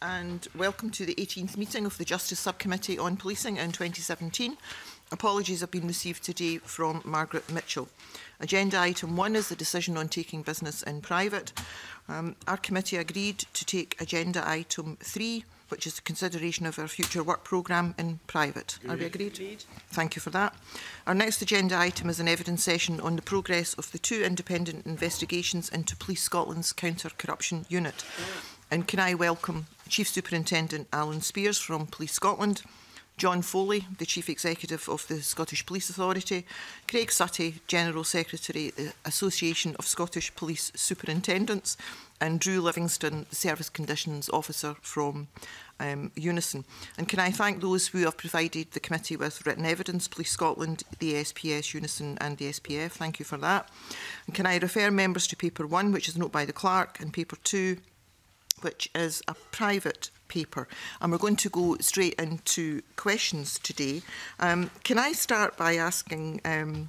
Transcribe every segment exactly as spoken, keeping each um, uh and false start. And welcome to the eighteenth meeting of the Justice Subcommittee on Policing in twenty seventeen. Apologies have been received today from Margaret Mitchell. Agenda item one is the decision on taking business in private. Um, our committee agreed to take agenda item three, which is the consideration of our future work programme, in private. Good. Are we agreed? Indeed. Thank you for that. Our next agenda item is an evidence session on the progress of the two independent investigations into Police Scotland's Counter-Corruption Unit. And can I welcome Chief Superintendent Alan Speirs from Police Scotland, John Foley, the Chief Executive of the Scottish Police Authority, Craig Suttie, General Secretary of the Association of Scottish Police Superintendents, and Drew Livingstone, the Service Conditions Officer from um, Unison. And can I thank those who have provided the committee with written evidence: Police Scotland, the S P S, Unison and the S P F. Thank you for that. And can I refer members to Paper one, which is a note by the Clerk, and Paper two, which is a private paper. And we're going to go straight into questions today. Um, can I start by asking um,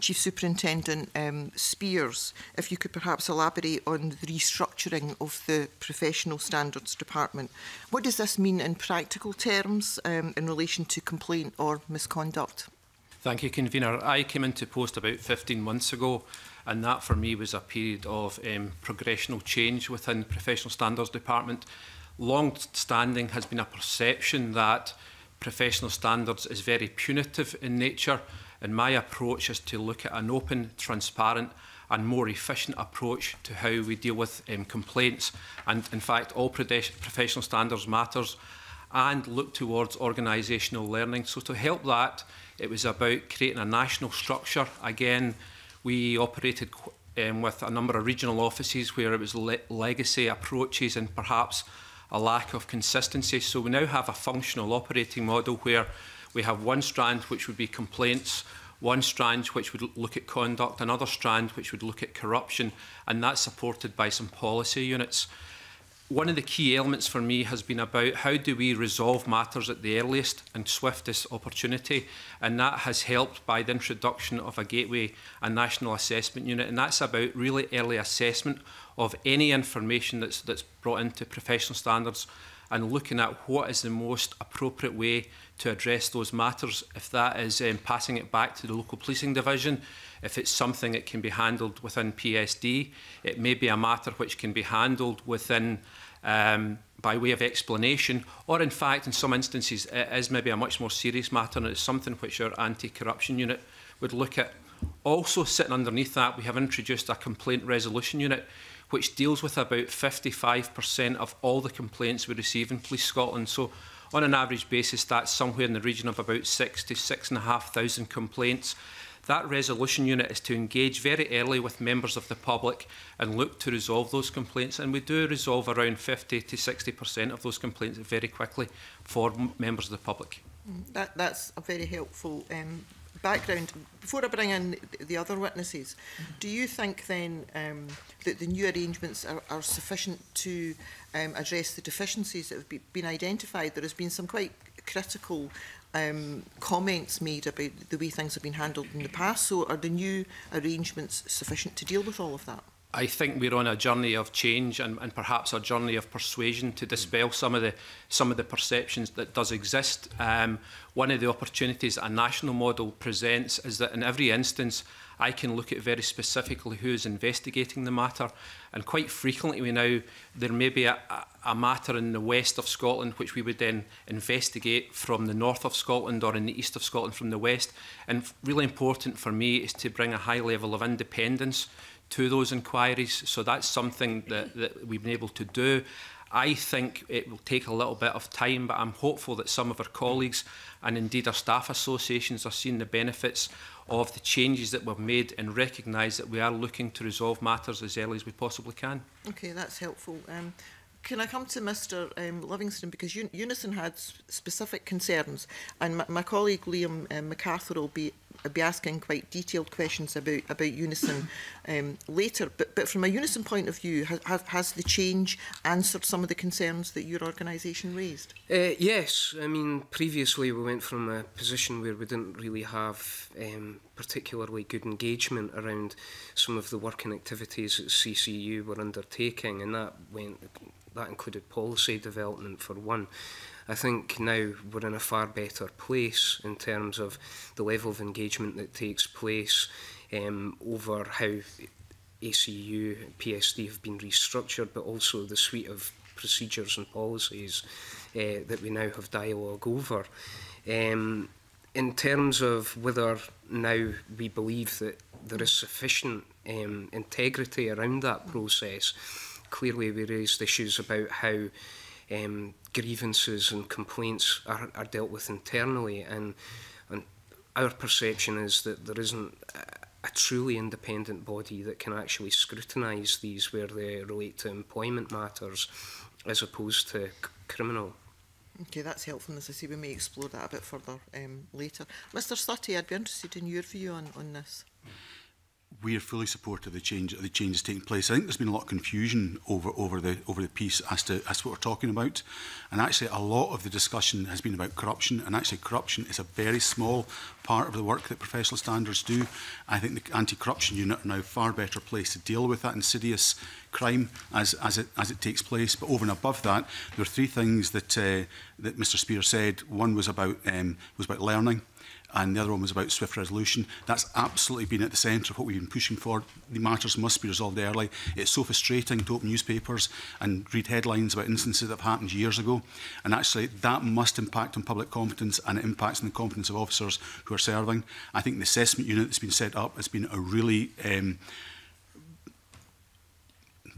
Chief Superintendent um, Speirs if you could perhaps elaborate on the restructuring of the Professional Standards Department. What does this mean in practical terms um, in relation to complaint or misconduct? Thank you, Convener. I came into post about fifteen months ago, and that for me was a period of um, progressional change within the Professional Standards Department. Long-standing has been a perception that professional standards is very punitive in nature, and my approach is to look at an open, transparent and more efficient approach to how we deal with um, complaints, and in fact all professional standards matters, and look towards organisational learning. So to help that, it was about creating a national structure. Again, we operated um, with a number of regional offices where it was le legacy approaches and perhaps a lack of consistency. So we now have a functional operating model where we have one strand which would be complaints, one strand which would look at conduct, another strand which would look at corruption, and that's supported by some policy units. One of the key elements for me has been about how do we resolve matters at the earliest and swiftest opportunity, and that has helped by the introduction of a gateway and national assessment unit, and that's about really early assessment of any information that's, that's brought into professional standards and looking at what is the most appropriate way to address those matters. If that is um, passing it back to the local policing division, if it's something that can be handled within P S D, it may be a matter which can be handled within um, by way of explanation, or in fact in some instances it is maybe a much more serious matter and it's something which our anti-corruption unit would look at. Also sitting underneath that, we have introduced a complaint resolution unit which deals with about fifty-five percent of all the complaints we receive in Police Scotland. So on an average basis, that's somewhere in the region of about six to six and a half thousand complaints. That resolution unit is to engage very early with members of the public and look to resolve those complaints, and we do resolve around fifty to sixty percent of those complaints very quickly for members of the public. That, that's a very helpful um, background. Before I bring in the other witnesses, do you think then um, that the new arrangements are, are sufficient to um, address the deficiencies that have been identified? There has been some quite critical Um, comments made about the way things have been handled in the past. So are the new arrangements sufficient to deal with all of that? I think we're on a journey of change and, and perhaps a journey of persuasion to dispel some of the some of the perceptions that does exist. Um, one of the opportunities a national model presents is that in every instance I can look at very specifically who is investigating the matter, and quite frequently we now there may be a, a matter in the west of Scotland which we would then investigate from the north of Scotland, or in the east of Scotland from the west. And really important for me is to bring a high level of independence to those inquiries, so that's something that, that we've been able to do. I think it will take a little bit of time, but I'm hopeful that some of our colleagues and indeed our staff associations are seeing the benefits of the changes that we've made and recognise that we are looking to resolve matters as early as we possibly can. Okay, that's helpful. Um, can I come to Mr um, Livingstone, because Un Unison had specific concerns, and my, my colleague Liam um, MacArthur will be I'll be asking quite detailed questions about, about Unison um, later. But, but from a Unison point of view, has, has the change answered some of the concerns that your organisation raised? Uh, yes. I mean, previously we went from a position where we didn't really have um, particularly good engagement around some of the work and activities that C C U were undertaking, and that went that included policy development for one. I think now we're in a far better place in terms of the level of engagement that takes place um, over how A C U and P S D have been restructured, but also the suite of procedures and policies uh, that we now have dialogue over. Um, in terms of whether now we believe that there is sufficient um, integrity around that process, clearly we raised issues about how um, grievances and complaints are, are dealt with internally, and, and our perception is that there isn't a, a truly independent body that can actually scrutinise these where they relate to employment matters as opposed to c criminal. Okay, that's helpful, and as I say, we may explore that a bit further um, later. Mister Suttie, I'd be interested in your view on, on this. We are fully supportive of the change, the changes taking place. I think there's been a lot of confusion over over the over the piece as to as to what we're talking about, and actually a lot of the discussion has been about corruption. And actually, corruption is a very small part of the work that professional standards do. I think the anti-corruption unit are now far better placed to deal with that insidious crime as as it as it takes place. But over and above that, there are three things that uh, that Mister Speirs said. One was about um, was about learning. And the other one was about swift resolution. That's absolutely been at the centre of what we've been pushing for. The matters must be resolved early. It's so frustrating to open newspapers and read headlines about instances that have happened years ago. And actually, that must impact on public confidence, and it impacts on the confidence of officers who are serving. I think the assessment unit that's been set up has been a really... Um,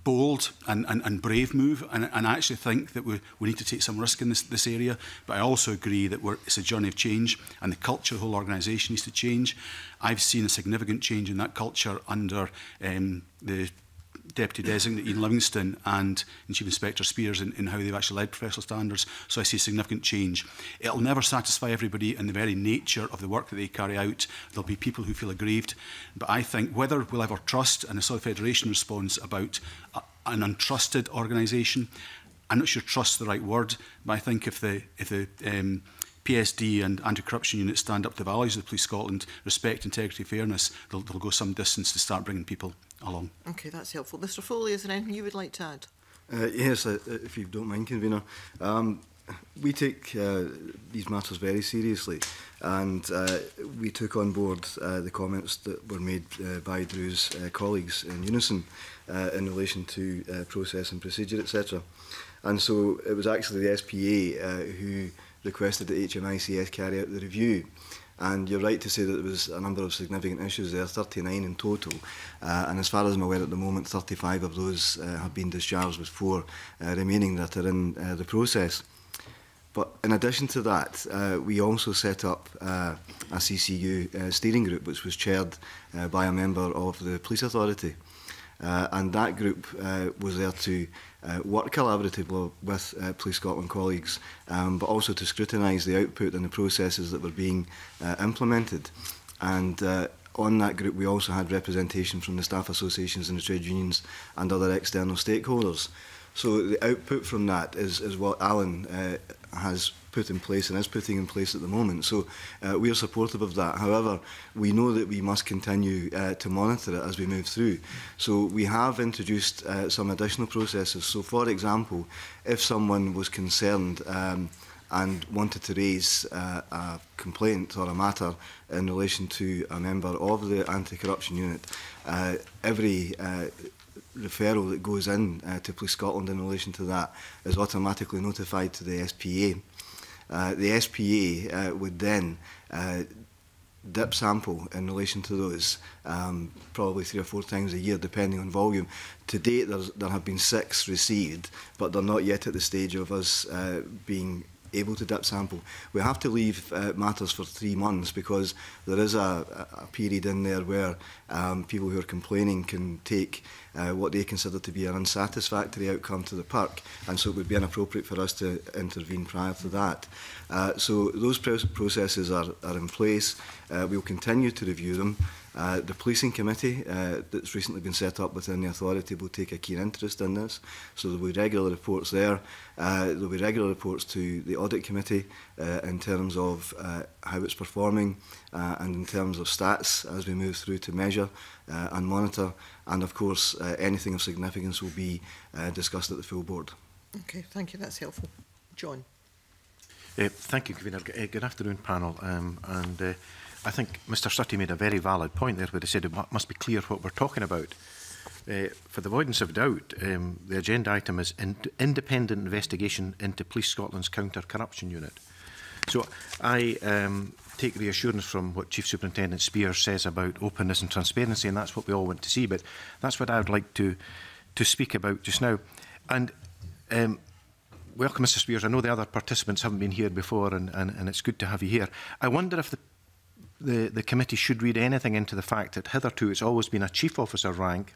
bold and, and, and brave move, and, and I actually think that we, we need to take some risk in this, this area, but I also agree that we're, it's a journey of change, and the culture of the whole organisation needs to change. I've seen a significant change in that culture under um, the Deputy Designate Iain Livingstone and Chief Inspector Speirs in, in how they've actually led professional standards, so I see significant change. It'll never satisfy everybody in the very nature of the work that they carry out. There'll be people who feel aggrieved, but I think whether we'll ever trust, and I saw the Federation response about a, an untrusted organisation, I'm not sure trust's the right word, but I think if the, if the um, P S D and anti-corruption units stand up to the values of the Police Scotland, respect, integrity, fairness, they'll, they'll go some distance to start bringing people along. Okay, that's helpful. Mister Foley, is there anything you would like to add? Uh, yes, uh, if you don't mind, Convener. Um, we take uh, these matters very seriously, and uh, we took on board uh, the comments that were made uh, by Drew's uh, colleagues in Unison uh, in relation to uh, process and procedure, et cetera. And so it was actually the S P A uh, who requested that H M I C S carry out the review. And you're right to say that there was a number of significant issues there, thirty-nine in total. Uh, and as far as I'm aware at the moment, thirty-five of those uh, have been discharged, with four uh, remaining that are in uh, the process. But in addition to that, uh, we also set up uh, a C C U uh, steering group, which was chaired uh, by a member of the Police Authority. Uh, and that group uh, was there to uh, work collaboratively with uh, Police Scotland colleagues, um, but also to scrutinise the output and the processes that were being uh, implemented. And uh, on that group, we also had representation from the staff associations and the trade unions and other external stakeholders. So the output from that is, is what Alan uh, has put in place and is putting in place at the moment. So uh, we are supportive of that. However, we know that we must continue uh, to monitor it as we move through. So we have introduced uh, some additional processes. So for example, if someone was concerned um, and wanted to raise uh, a complaint or a matter in relation to a member of the anti-corruption unit, uh, every uh, referral that goes in uh, to Police Scotland in relation to that is automatically notified to the S P A. Uh, the S P A uh, would then uh, dip sample in relation to those um, probably three or four times a year, depending on volume. To date, there's, there have been six received, but they're not yet at the stage of us uh, being able to dip sample. We have to leave uh, matters for three months because there is a, a period in there where um, people who are complaining can take uh, what they consider to be an unsatisfactory outcome to the P I R C, and so it would be inappropriate for us to intervene prior to that. Uh, so those pro processes are, are in place. Uh, we'll continue to review them. Uh, the policing committee uh, that's recently been set up within the authority will take a keen interest in this. So there will be regular reports there. Uh, there will be regular reports to the audit committee uh, in terms of uh, how it's performing uh, and in terms of stats as we move through to measure uh, and monitor. And of course, uh, anything of significance will be uh, discussed at the full board. Okay, thank you. That's helpful. John. Uh, thank you, Convener. Uh, good afternoon, panel. Um, and uh, I think Mister Suttie made a very valid point there where he said it must be clear what we're talking about. Uh, for the avoidance of doubt, um, the agenda item is in independent investigation into Police Scotland's counter-corruption unit. So I um, take reassurance from what Chief Superintendent Speirs says about openness and transparency, and that's what we all want to see, but that's what I would like to, to speak about just now. And um, welcome, Mister Speirs. I know the other participants haven't been here before, and, and, and it's good to have you here. I wonder if the The, the committee should read anything into the fact that hitherto it's always been a chief officer rank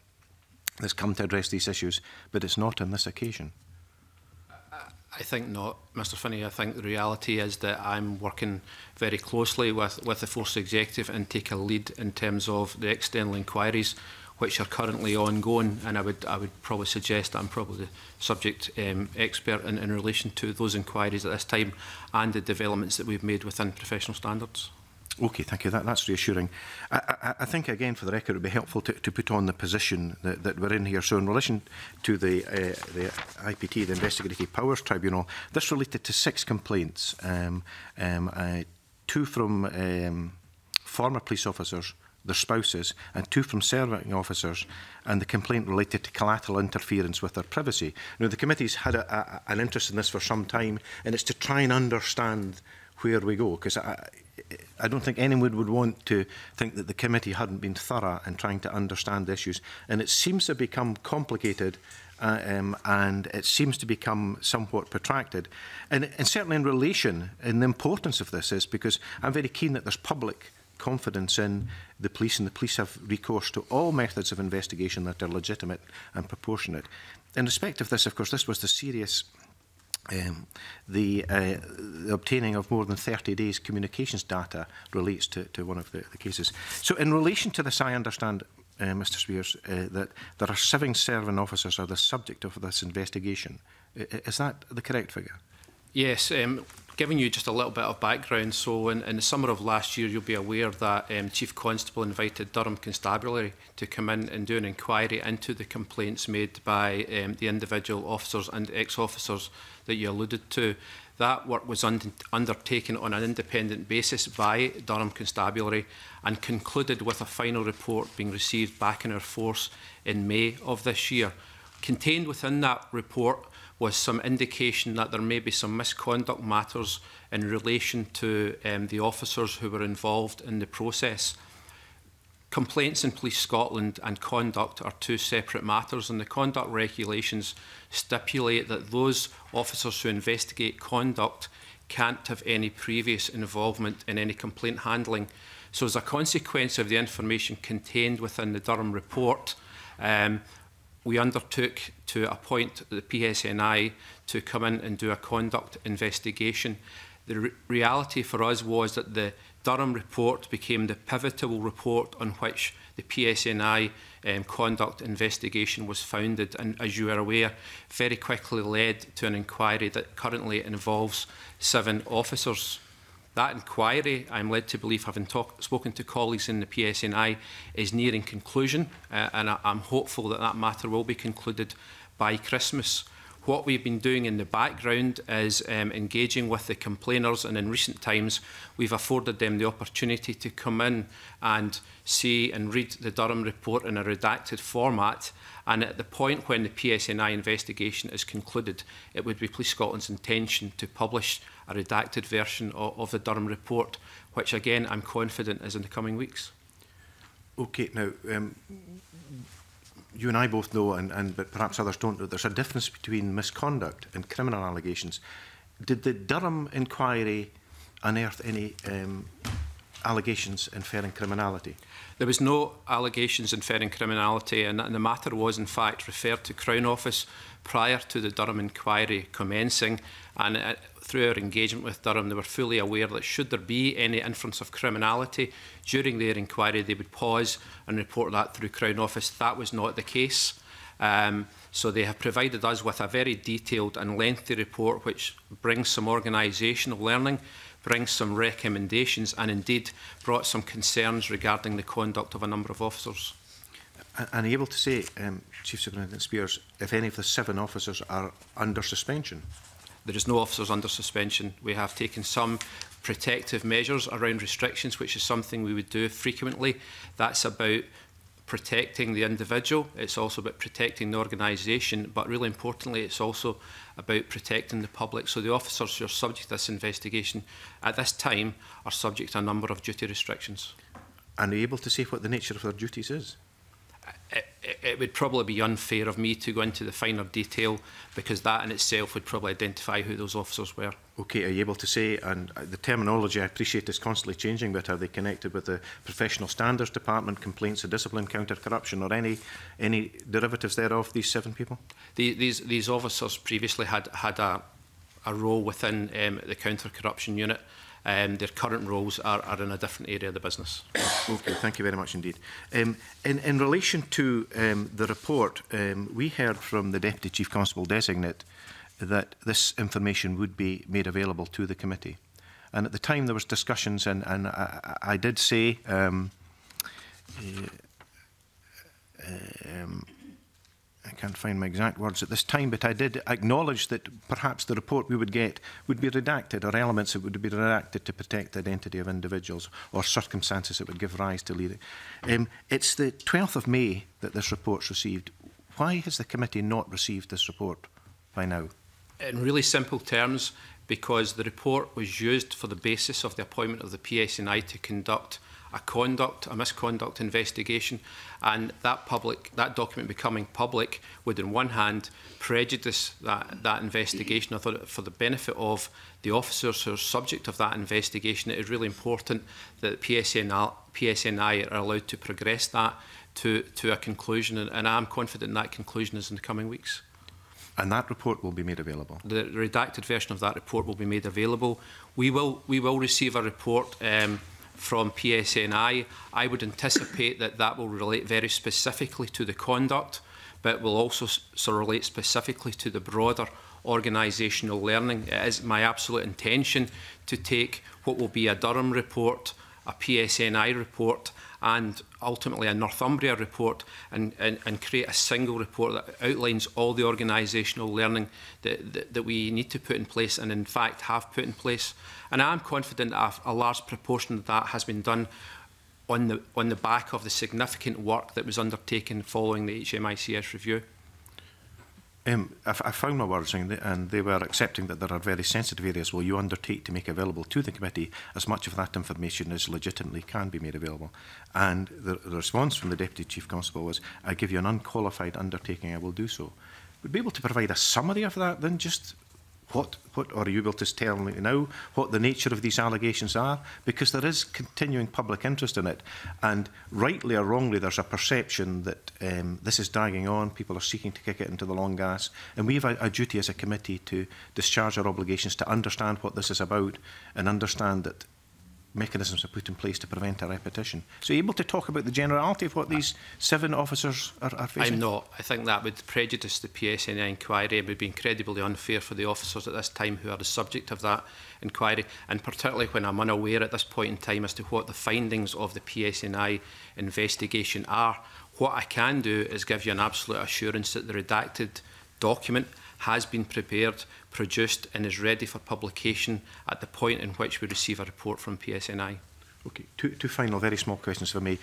that's come to address these issues, but it's not on this occasion. I think not, Mister Finney. I think the reality is that I'm working very closely with, with the Force Executive and take a lead in terms of the external inquiries which are currently ongoing, and I would, I would probably suggest I'm probably the subject um, expert in, in relation to those inquiries at this time and the developments that we've made within professional standards. Okay, thank you. That, that's reassuring. I, I, I think, again, for the record, it would be helpful to, to put on the position that, that we're in here. So in relation to the, uh, the I P T, the Investigative Powers Tribunal, this related to six complaints, um, um, uh, two from um, former police officers, their spouses, and two from serving officers, and the complaint related to collateral interference with their privacy. Now, the committee's had a, a, an interest in this for some time, and it's to try and understand where we go, because I, I don't think anyone would want to think that the committee hadn't been thorough in trying to understand the issues, and it seems to become complicated, uh, um, and it seems to become somewhat protracted, and, and certainly in relation, and the importance of this is because I'm very keen that there's public confidence in the police, and the police have recourse to all methods of investigation that are legitimate and proportionate. In respect of this, of course, this was the serious Um, the, uh, the obtaining of more than thirty days communications data relates to, to one of the, the cases. So in relation to this, I understand, uh, Mister Speirs, uh, that there are seven serving officers are the subject of this investigation. Is that the correct figure? Yes. Um, giving you just a little bit of background, so in, in the summer of last year, you'll be aware that um, Chief Constable invited Durham Constabulary to come in and do an inquiry into the complaints made by um, the individual officers and ex-officers that you alluded to. That work was un undertaken on an independent basis by Durham Constabulary and concluded with a final report being received back in our force in May of this year. Contained within that report was some indication that there may be some misconduct matters in relation to um, the officers who were involved in the process. Complaints in Police Scotland and conduct are two separate matters, and the conduct regulations stipulate that those officers who investigate conduct can't have any previous involvement in any complaint handling. So as a consequence of the information contained within the Durham report, um, we undertook to appoint the P S N I to come in and do a conduct investigation. The re reality for us was that the Durham report became the pivotal report on which the P S N I um, conduct investigation was founded, and as you are aware, very quickly led to an inquiry that currently involves seven officers. That inquiry, I'm led to believe, having talk, spoken to colleagues in the P S N I, is nearing conclusion, uh, and I, I'm hopeful that that matter will be concluded by Christmas. What we've been doing in the background is um, engaging with the complainers, and in recent times we've afforded them the opportunity to come in and see and read the Durham report in a redacted format, and at the point when the P S N I investigation is concluded, it would be Police Scotland's intention to publish a redacted version of, of the Durham report, which again I'm confident is in the coming weeks. Okay, now um, you and I both know, and, and but perhaps others don't know, there's a difference between misconduct and criminal allegations. Did the Durham inquiry unearth any um, allegations inferring criminality? There was no allegations inferring criminality, and, and the matter was in fact referred to Crown Office prior to the Durham inquiry commencing, and uh, through our engagement with Durham, they were fully aware that should there be any inference of criminality during their inquiry, they would pause and report that through Crown Office. That was not the case. Um, so they have provided us with a very detailed and lengthy report which brings some organisational learning, brings some recommendations, and indeed brought some concerns regarding the conduct of a number of officers. And are you able to say, um, Chief Superintendent Speirs, if any of the seven officers are under suspension? There is no officers under suspension. We have taken some protective measures around restrictions, which is something we would do frequently. That's about protecting the individual. It's also about protecting the organisation, but really importantly, it's also about protecting the public. So the officers who are subject to this investigation at this time are subject to a number of duty restrictions. And are you able to say what the nature of their duties is? It, it, it would probably be unfair of me to go into the finer detail, because that in itself would probably identify who those officers were. Okay, are you able to say, and the terminology I appreciate is constantly changing, but are they connected with the Professional Standards Department, complaints of discipline, counter-corruption, or any any derivatives thereof, these seven people? The, these these officers previously had, had a, a role within um, the counter-corruption unit. Um, their current roles are, are in a different area of the business. Okay, thank you very much indeed. Um, in, in relation to um, the report, um, we heard from the Deputy Chief Constable Designate that this information would be made available to the committee. And at the time there was discussions, and, and I, I did say um, uh, um, I can't find my exact words at this time, but I did acknowledge that perhaps the report we would get would be redacted, or elements that would be redacted to protect the identity of individuals or circumstances that would give rise to leading. Um, it's the twelfth of May that this report's received. Why has the committee not received this report by now? In really simple terms, because the report was used for the basis of the appointment of the P S N I to conduct a conduct, a misconduct investigation, and that public, that document becoming public would, on one hand, prejudice that, that investigation for the benefit of the officers who are subject of that investigation. It is really important that P S N I are allowed to progress that to, to a conclusion, and, and I'm confident that conclusion is in the coming weeks. And that report will be made available? The redacted version of that report will be made available. We will, we will receive a report um, from P S N I. I would anticipate that that will relate very specifically to the conduct, but will also so relate specifically to the broader organisational learning. It is my absolute intention to take what will be a Durham report, a P S N I report, and ultimately a Northumbria report, and, and, and create a single report that outlines all the organisational learning that, that, that we need to put in place, and in fact have put in place. And I'm confident that a large proportion of that has been done on the, on the back of the significant work that was undertaken following the H M I C S review. Um, I, I found my words, and they were accepting that there are very sensitive areas where you undertake to make available to the committee as much of that information as legitimately can be made available. And the, the response from the Deputy Chief Constable was, I give you an unqualified undertaking, I will do so. Would be able to provide a summary of that, then just what, what or are you able to tell me now what the nature of these allegations are? Because there is continuing public interest in it, and rightly or wrongly there's a perception that um, this is dragging on, people are seeking to kick it into the long grass, and we have a, a duty as a committee to discharge our obligations, to understand what this is about and understand that mechanisms are put in place to prevent a repetition. So are you able to talk about the generality of what these seven officers are, are facing? I'm not. I think that would prejudice the P S N I inquiry. It would be incredibly unfair for the officers at this time who are the subject of that inquiry, and particularly when I'm unaware at this point in time as to what the findings of the P S N I investigation are. What I can do is give you an absolute assurance that the redacted document has been prepared, produced and is ready for publication at the point in which we receive a report from P S N I. Okay, two, two final very small questions for me.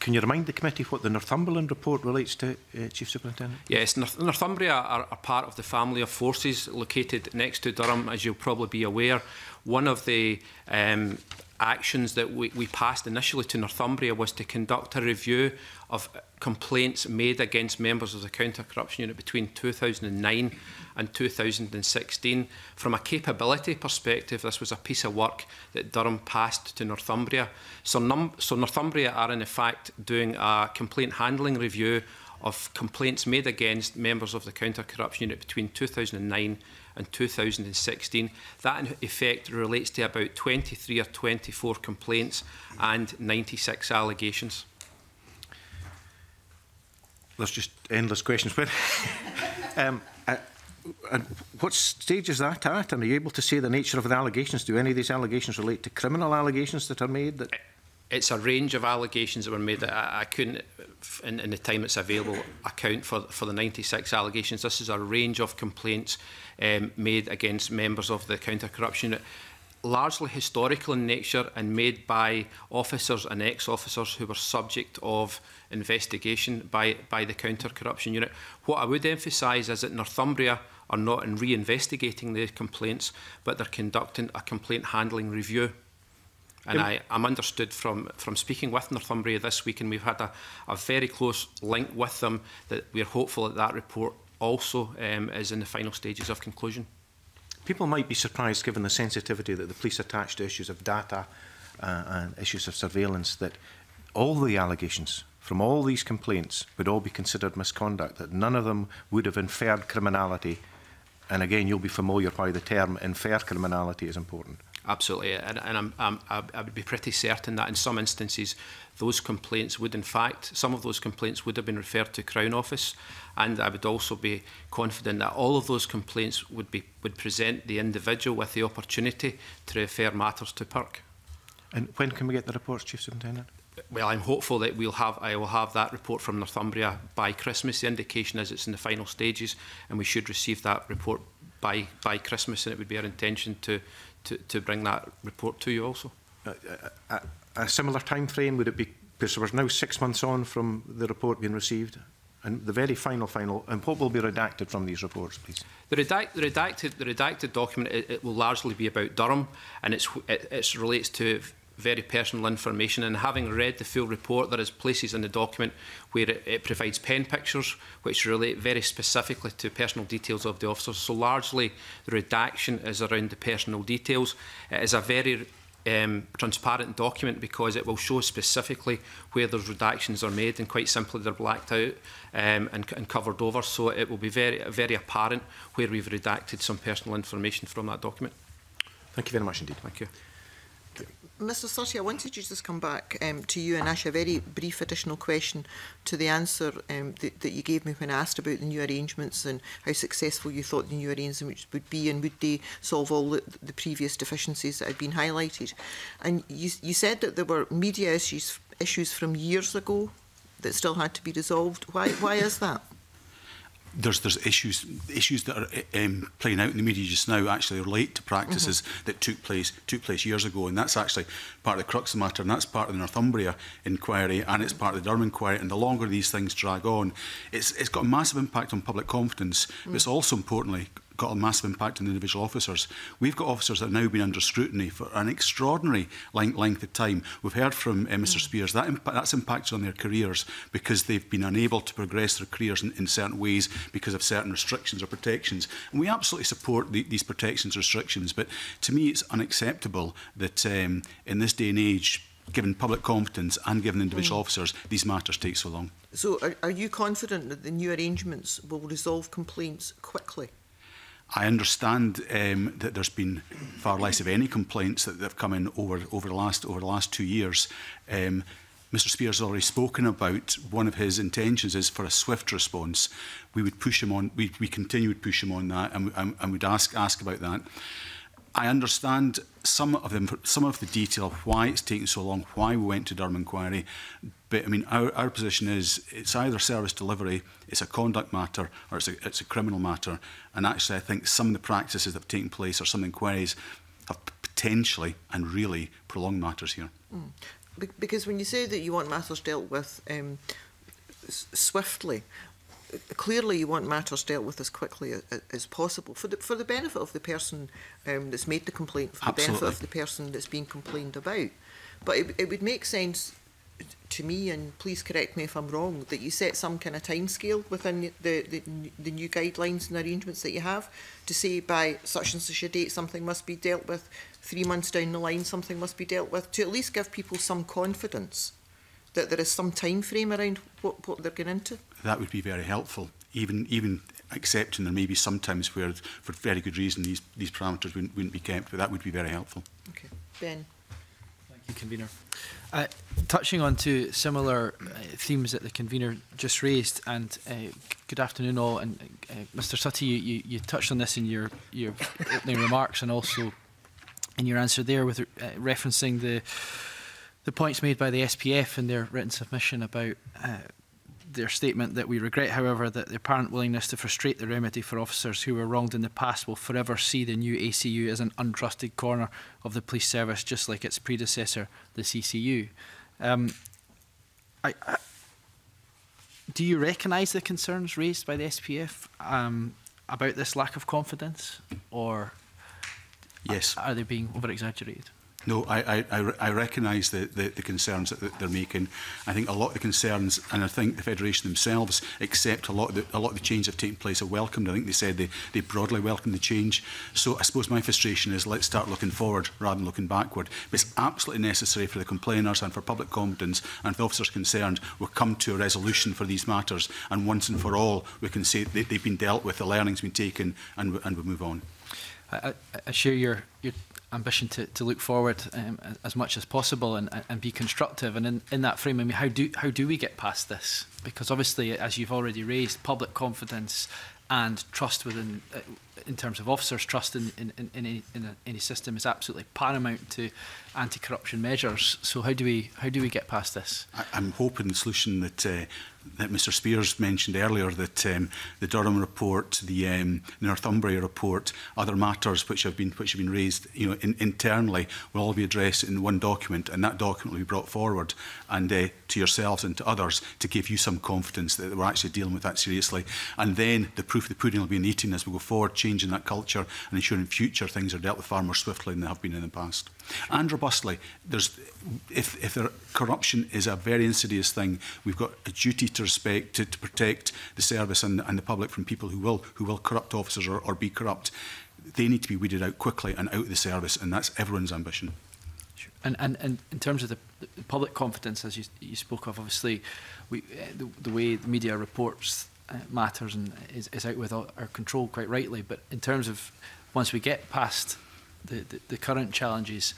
Can you remind the committee what the Northumberland report relates to, uh, Chief Superintendent? Yes, North Northumbria are, are part of the family of forces located next to Durham, as you'll probably be aware. One of the um, actions that we, we passed initially to Northumbria was to conduct a review of complaints made against members of the Counter-Corruption Unit between two thousand nine and two thousand sixteen. From a capability perspective, this was a piece of work that Durham passed to Northumbria. So, num so Northumbria are in effect doing a complaint handling review of complaints made against members of the Counter-Corruption Unit between two thousand nine and two thousand sixteen. That in effect relates to about twenty-three or twenty-four complaints and ninety-six allegations. There's just endless questions. um, uh, uh, what stage is that at? And are you able to say the nature of the allegations? Do any of these allegations relate to criminal allegations that are made? That it's a range of allegations that were made that I, I couldn't, in, in the time it's available, account for, for the ninety-six allegations. This is a range of complaints um, made against members of the counter-corruption unit, largely historical in nature and made by officers and ex-officers who were subject of investigation by, by the counter-corruption unit. What I would emphasise is that Northumbria are not in reinvestigating their complaints, but they're conducting a complaint handling review. And I, I'm understood from, from speaking with Northumbria this week, and we've had a, a very close link with them, that we're hopeful that that report also um, is in the final stages of conclusion. People might be surprised, given the sensitivity that the police attach to issues of data uh, and issues of surveillance, that all the allegations from all these complaints would all be considered misconduct, that none of them would have inferred criminality. And again, you'll be familiar why the term infer criminality is important. Absolutely, and, and I'm, I'm, I would be pretty certain that in some instances those complaints would, in fact, some of those complaints would have been referred to Crown Office, and I would also be confident that all of those complaints would be would present the individual with the opportunity to refer matters to P I R C. And when can we get the reports, Chief Superintendent? Well, I'm hopeful that we'll have, I will have that report from Northumbria by Christmas. The indication is it's in the final stages, and we should receive that report by, by Christmas, and it would be our intention to, to, to bring that report to you also. Uh, a, a similar time frame, would it be, because we're now six months on from the report being received? And the very final, final, and what will be redacted from these reports, please? The, redact, the, redacted, the redacted document, it, it will largely be about Durham, and it's, it it's relates to very personal information, and having read the full report, there is places in the document where it, it provides pen pictures which relate very specifically to personal details of the officers. So largely the redaction is around the personal details. It is a very um, transparent document because it will show specifically where those redactions are made, and quite simply they're blacked out um, and, and covered over, so it will be very, very apparent where we've redacted some personal information from that document. Thank you very much indeed. Thank you. Mr Suttie, I wanted you to just come back um, to you and ask you a very brief additional question to the answer um, that, that you gave me when I asked about the new arrangements and how successful you thought the new arrangements would be, and would they solve all the, the previous deficiencies that had been highlighted. And you, you said that there were media issues, issues from years ago that still had to be resolved. Why, why is that? There's, there's issues issues that are um, playing out in the media just now actually relate to practices mm-hmm. that took place took place years ago, and that's actually part of the crux of the matter, and that's part of the Northumbria inquiry, and it's part of the Durham inquiry. And the longer these things drag on, it's it's got a massive impact on public confidence, mm. but it's also importantly got a massive impact on individual officers. We've got officers that have now been under scrutiny for an extraordinary length, length of time. We've heard from uh, Mr mm. Speirs that impa that's impacted on their careers because they've been unable to progress their careers in, in certain ways because of certain restrictions or protections. And we absolutely support the, these protections, restrictions, but to me it's unacceptable that um, in this day and age, given public confidence and given individual mm. officers, these matters take so long. So are, are you confident that the new arrangements will resolve complaints quickly? I understand um, that there's been far less of any complaints that have come in over over the last over the last two years. Um, Mr Speirs has already spoken about one of his intentions is for a swift response. We would push him on. We we continue to push him on that, and and, and would ask ask about that. I understand some of them, some of the detail of why it's taken so long, why we went to Durham Inquiry. But I mean, our, our position is it's either service delivery, it's a conduct matter, or it's a, it's a criminal matter. And actually, I think some of the practices that have taken place or some inquiries have potentially and really prolonged matters here. Mm. Be because when you say that you want matters dealt with um, swiftly, clearly you want matters dealt with as quickly as, as possible for the, for the benefit of the person um, that's made the complaint, for Absolutely. the benefit of the person that's being complained about. But it, it would make sense to me, and please correct me if I'm wrong, that you set some kind of timescale within the, the, the new guidelines and arrangements that you have to say by such and such a date something must be dealt with, three months down the line something must be dealt with, to at least give people some confidence that there is some time frame around what, what they're getting into? That would be very helpful, even even accepting there may be some times where, for very good reason, these, these parameters wouldn't, wouldn't be kept, but that would be very helpful. Okay. Ben. Thank you, Convener. Uh, touching on to similar uh, themes that the Convener just raised, and uh, good afternoon all, and uh, Mr Suttie, you, you, you touched on this in your, your opening remarks and also in your answer there with uh, referencing the the points made by the S P F in their written submission about uh, their statement that we regret, however, that the apparent willingness to frustrate the remedy for officers who were wronged in the past will forever see the new A C U as an untrusted corner of the police service, just like its predecessor, the C C U. Um, I, I, do you recognise the concerns raised by the S P F um, about this lack of confidence, or yes, are, are they being over-exaggerated? No, I, I, I recognise the, the, the concerns that they're making. I think a lot of the concerns, and I think the Federation themselves accept a lot of the, a lot of the change that have taken place are welcomed. I think they said they, they broadly welcome the change. So I suppose my frustration is let's start looking forward rather than looking backward. But it's absolutely necessary for the complainers and for public competence and for officers concerned we'll come to a resolution for these matters. And once and for all, we can say they, they've been dealt with, the learning's been taken, and we, and we move on. I, I share your... your ambition to, to look forward um, as, as much as possible and, and be constructive, and in, in that frame, I mean, how do how do we get past this? Because obviously, as you've already raised, public confidence and trust within uh, in terms of officers' trust in, in, in, in, any, in a, any system is absolutely paramount to anti-corruption measures. So how do we how do we get past this? I, I'm hoping the solution that uh, that Mister Speirs mentioned earlier, that um, the Durham report, the um, Northumbria report, other matters which have been which have been raised, you know, in, internally, will all be addressed in one document, and that document will be brought forward and uh, to yourselves and to others to give you some confidence that we're actually dealing with that seriously. And then the proof of the pudding will be in the eating as we go forward, changing that culture and ensuring future things are dealt with far more swiftly than they have been in the past. And robustly, there's, if, if there, corruption is a very insidious thing, we've got a duty to respect, to, to protect the service and, and the public from people who will, who will corrupt officers or, or be corrupt. They need to be weeded out quickly and out of the service, and that's everyone's ambition. Sure. And, and, and in terms of the, the public confidence, as you, you spoke of, obviously, we, the, the way the media reports uh, matters and is, is out with our control, quite rightly, but in terms of once we get past The, the, the current challenges,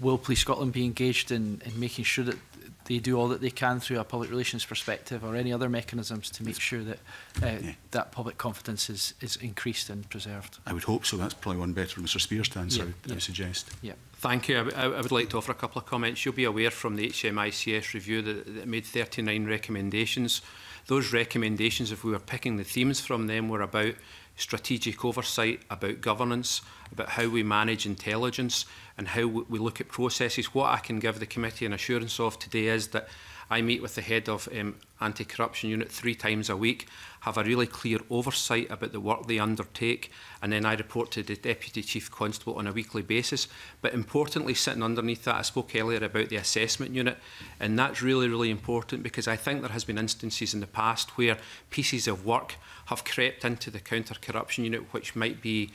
will Police Scotland be engaged in, in making sure that they do all that they can through a public relations perspective or any other mechanisms to make sure that uh, yeah. that public confidence is, is increased and preserved? I would hope so. That's probably one better Mister Speirs to answer, yeah, I would, yeah. I would suggest. Yeah. Thank you. I, I would like to offer a couple of comments. You'll be aware from the H M I C S review that, that made thirty-nine recommendations. Those recommendations, if we were picking the themes from them, were about strategic oversight, about governance, about how we manage intelligence and how we look at processes. What I can give the committee an assurance of today is that I meet with the head of um, anti-corruption unit three times a week, have a really clear oversight about the work they undertake, and then I report to the Deputy Chief Constable on a weekly basis. But importantly, sitting underneath that, I spoke earlier about the assessment unit, and that's really, really important, because I think there has been instances in the past where pieces of work have crept into the counter-corruption unit, which might be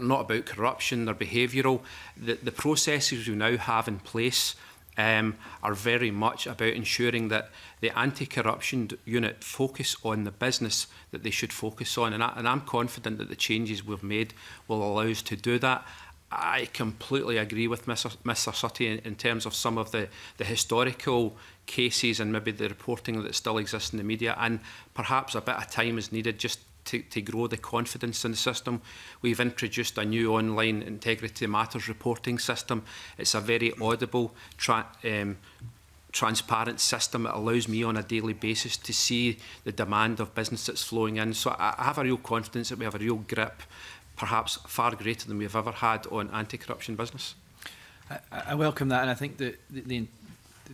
not about corruption, they're behavioural. The, the processes we now have in place Um, are very much about ensuring that the anti-corruption unit focus on the business that they should focus on. And, I, and I'm confident that the changes we've made will allow us to do that. I completely agree with Mister Suttie in, in terms of some of the, the historical cases and maybe the reporting that still exists in the media, and perhaps a bit of time is needed just To, to grow the confidence in the system. We've introduced a new online integrity matters reporting system. It's a very audible, tra um, transparent system. It allows me on a daily basis to see the demand of business that's flowing in. So I, I have a real confidence that we have a real grip, perhaps far greater than we've ever had, on anti-corruption business. I, I welcome that, and I think the, the, the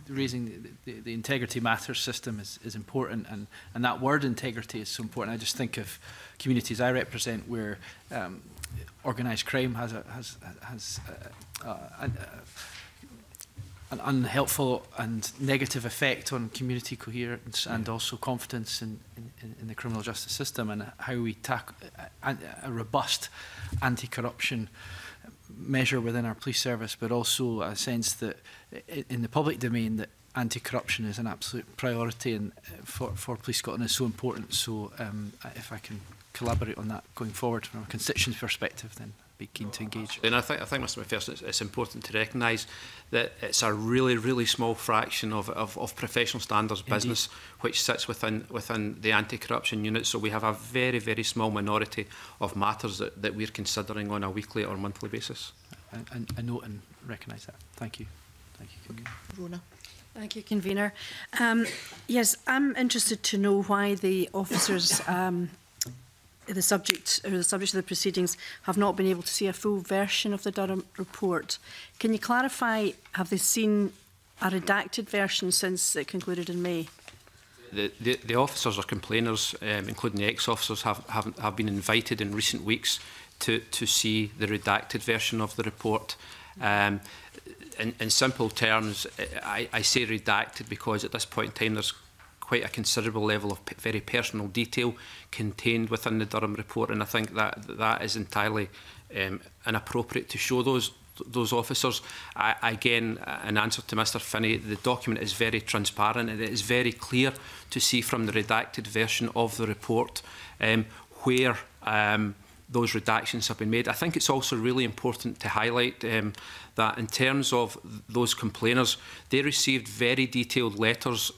raising the, the, the integrity matters system is, is important, and, and that word integrity is so important. I just think of communities I represent where um, organised crime has, a, has, has a, a, a, an unhelpful and negative effect on community coherence and also confidence in, in, in the criminal justice system, and how we tackle a, a robust anti-corruption measure within our police service, but also a sense that in the public domain that anti-corruption is an absolute priority and for, for Police Scotland is so important. So um, if I can collaborate on that going forward from a constituent's perspective, then I'd be keen to engage. And I think, I think Mister McPherson, it's important to recognise that it's a really, really small fraction of, of, of professional standards Indeed. business which sits within, within the anti-corruption unit. So we have a very, very small minority of matters that, that we're considering on a weekly or monthly basis. I, I, I note and recognise that. Thank you. Thank you, Rona. Thank you, Convener. Um, yes, I'm interested to know why the officers, um, the subject or the subject of the proceedings, have not been able to see a full version of the Durham report. Can you clarify? Have they seen a redacted version since it concluded in May? The, the, the officers or complainers, um, including the ex-officers, have, have, have been invited in recent weeks to, to see the redacted version of the report. Um, in, in simple terms, I, I say redacted because at this point in time there's quite a considerable level of p very personal detail contained within the Durham report, and I think that that is entirely um, inappropriate to show those those officers. I, again, in answer to Mister Finney, the document is very transparent and it is very clear to see from the redacted version of the report um, where um, those redactions have been made. I think it's also really important to highlight um, that in terms of those complainers, they received very detailed letters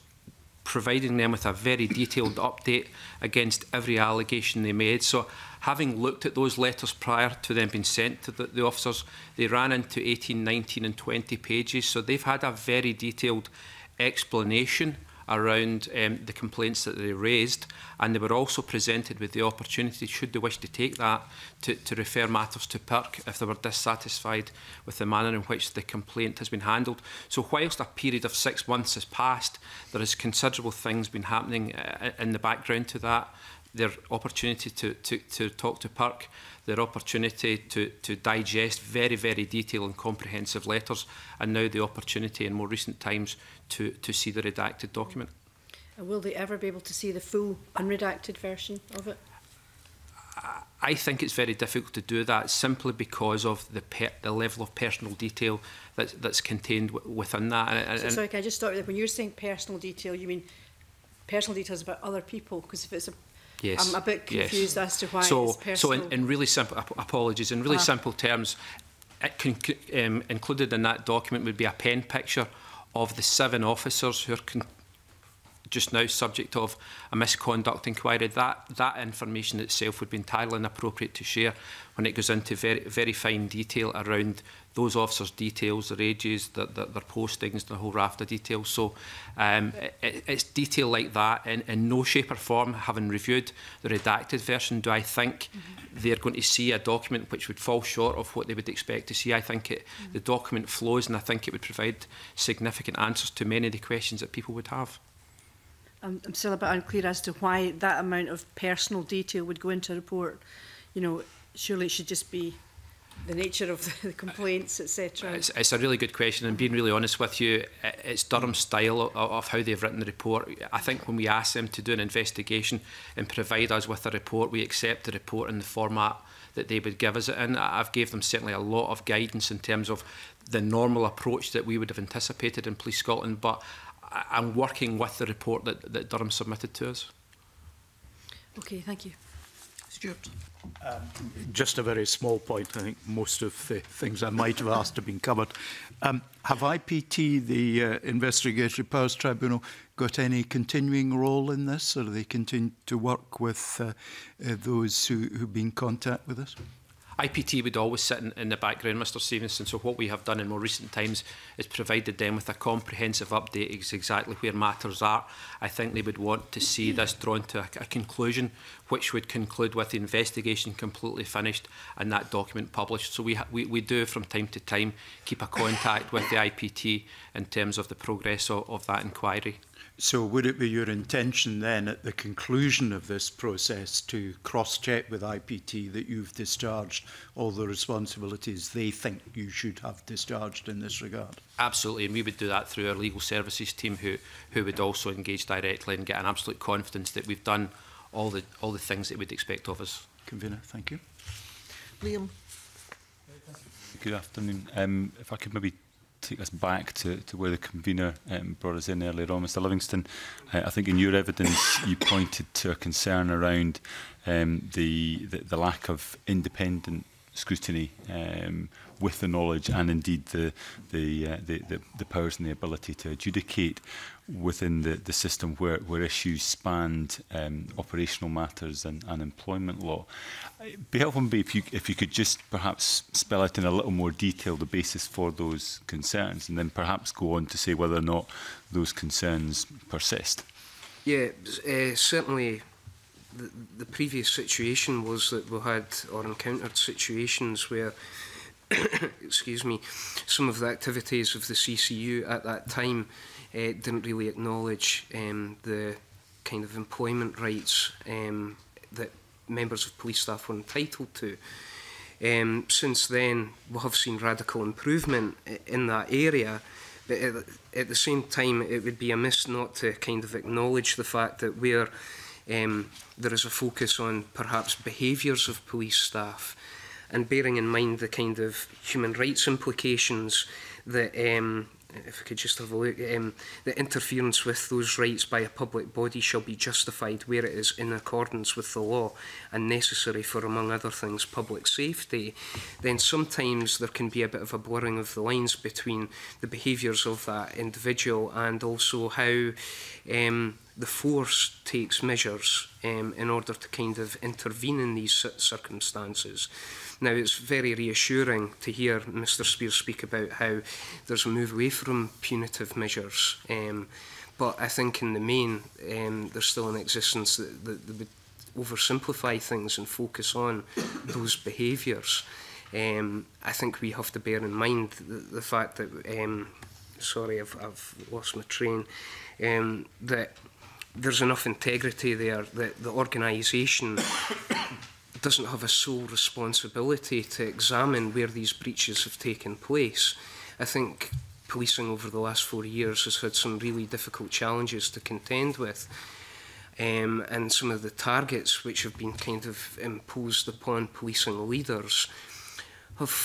providing them with a very detailed update against every allegation they made. So, having looked at those letters prior to them being sent to the, the officers, they ran into eighteen, nineteen and twenty pages. So they've had a very detailed explanation around um, the complaints that they raised, and they were also presented with the opportunity, should they wish to take that, to, to refer matters to P I R C if they were dissatisfied with the manner in which the complaint has been handled. So whilst a period of six months has passed, there is considerable things been happening uh, in the background to that. Their opportunity to, to, to talk to P I R C, their opportunity to, to digest very, very detailed and comprehensive letters, and now the opportunity in more recent times to, to see the redacted document. And will they ever be able to see the full unredacted version of it? I think it's very difficult to do that simply because of the per the level of personal detail that's, that's contained w within that. And, and so, sorry, can I just stop you there? When you're saying personal detail, you mean personal details about other people? Because if it's a Yes. I'm a bit confused yes. as to why so, it's personal. So in, in really simple, ap apologies, in really ah. simple terms, it can, um, included in that document would be a pen picture of the seven officers who are con just now subject of a misconduct inquiry. That, that information itself would be entirely inappropriate to share when it goes into very, very fine detail around those officers' details, their ages, their, their, their postings, the whole raft of details. So um, it, it's detail like that. In, in no shape or form, having reviewed the redacted version, do I think mm-hmm. they're going to see a document which would fall short of what they would expect to see. I think it, mm-hmm. the document flows, and I think it would provide significant answers to many of the questions that people would have. I'm, I'm still a bit unclear as to why that amount of personal detail would go into a report. You know, surely it should just be the nature of the complaints, et cetera. It's, it's a really good question, and being really honest with you, it's Durham's style of, of how they've written the report. I think when we ask them to do an investigation and provide us with a report, we accept the report in the format that they would give us it in. I've gave them certainly a lot of guidance in terms of the normal approach that we would have anticipated in Police Scotland, but I'm working with the report that, that Durham submitted to us. Okay, thank you. Stuart. Um, just a very small point. I think most of the things I might have asked have been covered. Um, have I P T, the uh, Investigative Powers Tribunal, got any continuing role in this, or do they continue to work with uh, uh, those who who've been in contact with us? I P T would always sit in, in the background, Mister Stevenson, so what we have done in more recent times is provided them with a comprehensive update as exactly where matters are. I think they would want to see this drawn to a, a conclusion, which would conclude with the investigation completely finished and that document published. So we, ha we, we do, from time to time, keep a contact with the I P T in terms of the progress of, of that inquiry. So would it be your intention then, at the conclusion of this process, to cross-check with I P T that you've discharged all the responsibilities they think you should have discharged in this regard? Absolutely, and we would do that through our legal services team, who, who would also engage directly and get an absolute confidence that we've done all the, all the things that we'd expect of us. Convener, thank you. Liam. Good afternoon. Um, if I could maybe take us back to, to where the convener um, brought us in earlier on, Mister Livingstone. Uh, I think in your evidence you pointed to a concern around um, the, the the lack of independent scrutiny um, with the knowledge and indeed the the, uh, the the the powers and the ability to adjudicate within the the system where where issues spanned um, operational matters and, and employment law. It'd be helpful if you if you could just perhaps spell out in a little more detail the basis for those concerns, and then perhaps go on to say whether or not those concerns persist. Yeah, uh, certainly. The, the previous situation was that we had or encountered situations where, excuse me, some of the activities of the C C U at that time uh, didn't really acknowledge um, the kind of employment rights um, that members of police staff were entitled to. Um, since then, we have seen radical improvement in that area. But at, at the same time, it would be amiss not to kind of acknowledge the fact that we're Um, there is a focus on perhaps behaviours of police staff, and bearing in mind the kind of human rights implications that, um, if I could just have a look, um, that interference with those rights by a public body shall be justified where it is in accordance with the law and necessary for, among other things, public safety, then sometimes there can be a bit of a blurring of the lines between the behaviours of that individual and also how um, the force takes measures um, in order to kind of intervene in these circumstances. Now, it's very reassuring to hear Mister Speirs speak about how there's a move away from punitive measures, um, but I think in the main um, there's still an existence that, that, that would oversimplify things and focus on those behaviours. Um, I think we have to bear in mind the, the fact that, um, sorry, I've, I've lost my train, um, that there's enough integrity there that the organisation doesn't have a sole responsibility to examine where these breaches have taken place. I think policing over the last four years has had some really difficult challenges to contend with, um, and some of the targets which have been kind of imposed upon policing leaders have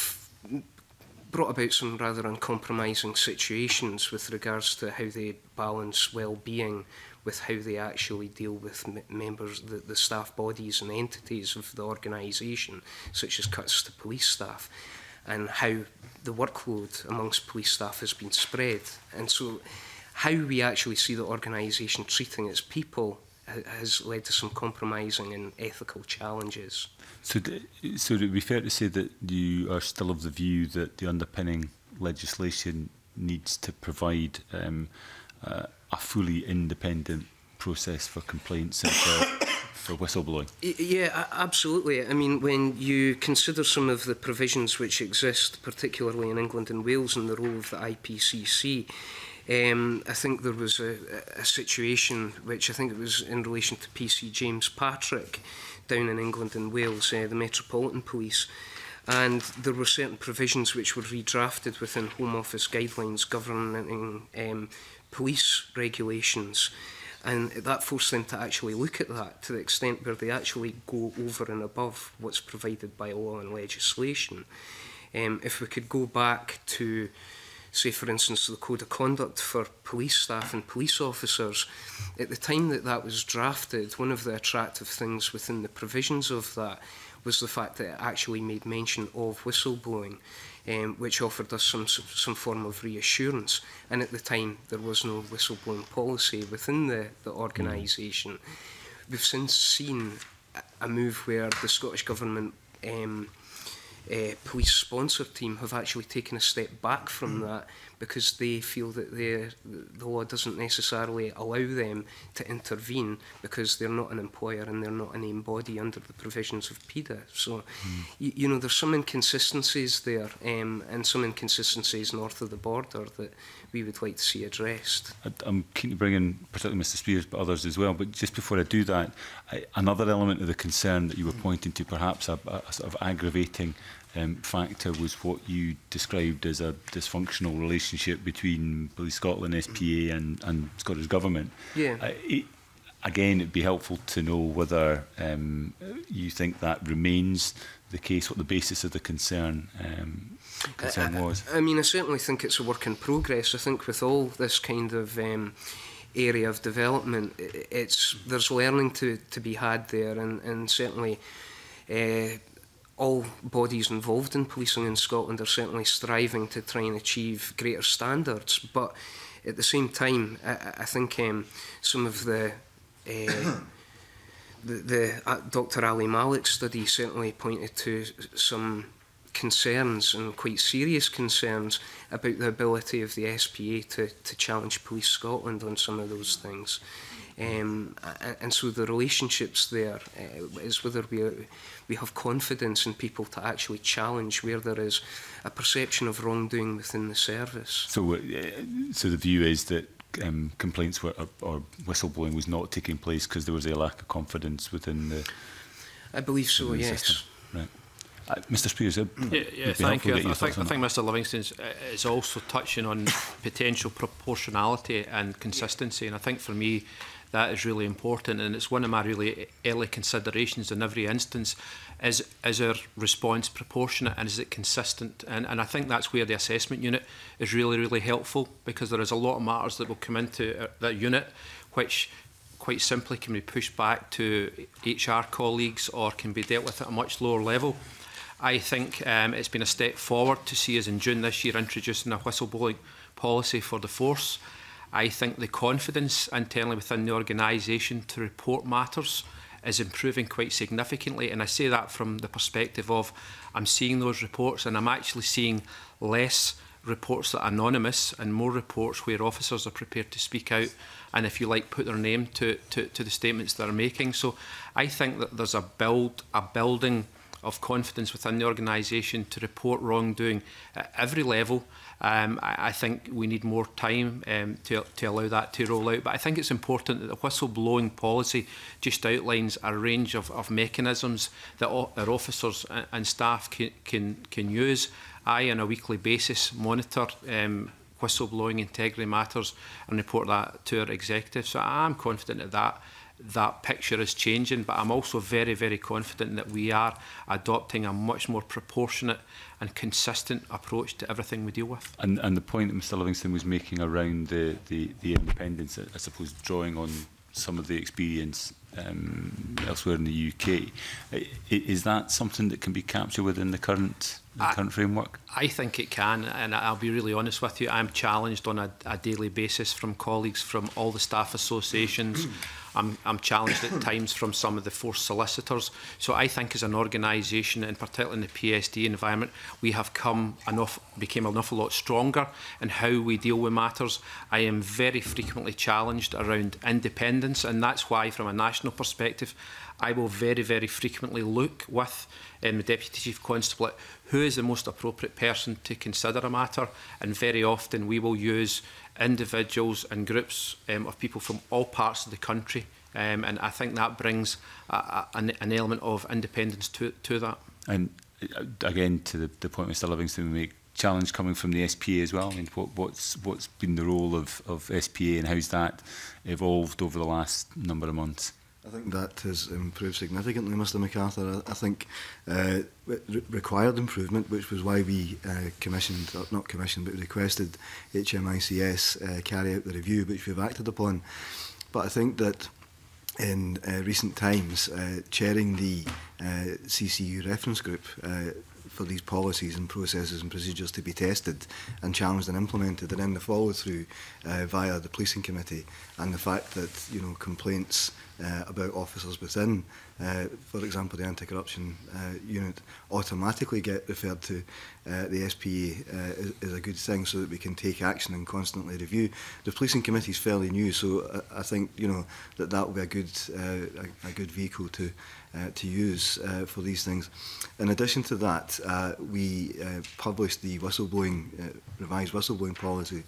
brought about some rather uncompromising situations with regards to how they balance well-being with how they actually deal with members, the, the staff bodies and entities of the organisation, such as cuts to police staff, and how the workload amongst police staff has been spread. And so how we actually see the organisation treating its people has led to some compromising and ethical challenges. So, so it would be fair to say that you are still of the view that the underpinning legislation needs to provide um, uh, a fully independent process for complaints and for, for whistleblowing? Yeah, absolutely. I mean, when you consider some of the provisions which exist, particularly in England and Wales, and the role of the I P C C, um, I think there was a, a situation which I think it was in relation to P C James Patrick down in England and Wales, uh, the Metropolitan Police, and there were certain provisions which were redrafted within Home Office guidelines governing um, police regulations, and that forced them to actually look at that to the extent where they actually go over and above what's provided by law and legislation. Um, if we could go back to, say, for instance, the Code of Conduct for police staff and police officers, at the time that that was drafted, one of the attractive things within the provisions of that was the fact that it actually made mention of whistleblowing, Um, which offered us some some form of reassurance. And at the time, there was no whistleblowing policy within the, the organisation. We've since seen a move where the Scottish Government um, uh, police sponsor team have actually taken a step back from that, because they feel that the law doesn't necessarily allow them to intervene because they're not an employer and they're not a named body under the provisions of PIDA. So, mm. you, you know, there's some inconsistencies there, um, and some inconsistencies north of the border that we would like to see addressed. I, I'm keen to bring in particularly Mr Speirs, but others as well. But just before I do that, I, another element of the concern that you were mm. pointing to, perhaps a, a sort of aggravating Um, factor, was what you described as a dysfunctional relationship between Police Scotland, S P A and, and Scottish Government. Yeah. Uh, it, again, it'd be helpful to know whether um, you think that remains the case, what the basis of the concern, um, concern I, was. I, I mean, I certainly think it's a work in progress. I think with all this kind of um, area of development, it's there's learning to, to be had there, and, and certainly... Uh, all bodies involved in policing in Scotland are certainly striving to try and achieve greater standards. But at the same time, I, I think um, some of the, uh, the, the uh, Doctor Ali Malik study certainly pointed to some concerns, and quite serious concerns, about the ability of the S P A to, to challenge Police Scotland on some of those things. Um, and so the relationships there uh, is whether we, we have confidence in people to actually challenge where there is a perception of wrongdoing within the service. So, uh, so the view is that um, complaints were, or, or whistleblowing was not taking place because there was a lack of confidence within the I believe so, yes. System. Right. Uh, Mister Speirs, yeah, yeah, thank you. I, th I, think, I think Mister Livingstone uh, is also touching on potential proportionality and consistency, and I think for me that is really important, and it's one of my really early considerations in every instance is, is our response proportionate and is it consistent? And, and I think that's where the assessment unit is really, really helpful, because there is a lot of matters that will come into that unit which quite simply can be pushed back to H R colleagues or can be dealt with at a much lower level. I think um, it's been a step forward to see us in June this year introducing a whistleblowing policy for the force. I think the confidence internally within the organisation to report matters is improving quite significantly, and I say that from the perspective of I'm seeing those reports, and I'm actually seeing less reports that are anonymous and more reports where officers are prepared to speak out and, if you like, put their name to, to, to the statements they're making. So I think that there's a build, a building of confidence within the organisation to report wrongdoing at every level. Um, I, I think we need more time um, to, to allow that to roll out. But I think it's important that the whistleblowing policy just outlines a range of, of mechanisms that our officers and staff can, can, can use. I, on a weekly basis, monitor um, whistleblowing integrity matters and report that to our executive. So I'm confident that that that picture is changing, but I'm also very, very confident that we are adopting a much more proportionate and consistent approach to everything we deal with. And, and the point that Mister Livingstone was making around the, the, the independence, I suppose, drawing on some of the experience um, elsewhere in the U K, is that something that can be captured within the current, the I, current framework? I think it can, and I'll be really honest with you, I'm challenged on a, a daily basis from colleagues from all the staff associations. I'm, I'm challenged at times from some of the force solicitors. So I think as an organisation, and particularly in the P S D environment, we have come enough, became an awful lot stronger in how we deal with matters. I am very frequently challenged around independence, and that's why, from a national perspective, I will very, very frequently look with um, the Deputy Chief Constable at who is the most appropriate person to consider a matter, and very often we will use individuals and groups um, of people from all parts of the country, um, and I think that brings a, a, an element of independence to, to that. And again, to the, the point Mister Livingstone made, challenge coming from the S P A as well. I mean, what, what's what's been the role of, of S P A, and how's that evolved over the last number of months? I think that has improved significantly, Mister MacArthur. I, I think uh, it required improvement, which was why we uh, commissioned, or not commissioned, but requested H M I C S uh, carry out the review, which we've acted upon. But I think that in uh, recent times, uh, chairing the uh, C C U reference group uh, for these policies and processes and procedures to be tested and challenged and implemented, and then the follow-through uh, via the policing committee, and the fact that, you know, complaints uh, about officers within, uh, for example, the anti-corruption uh, unit, automatically get referred to uh, the S P A uh, is, is a good thing, so that we can take action and constantly review. The policing committee is fairly new, so I, I think, you know, that that will be a good, uh, a, a good vehicle to Uh, to use uh, for these things. In addition to that, uh, we uh, published the whistleblowing, uh, revised whistleblowing policy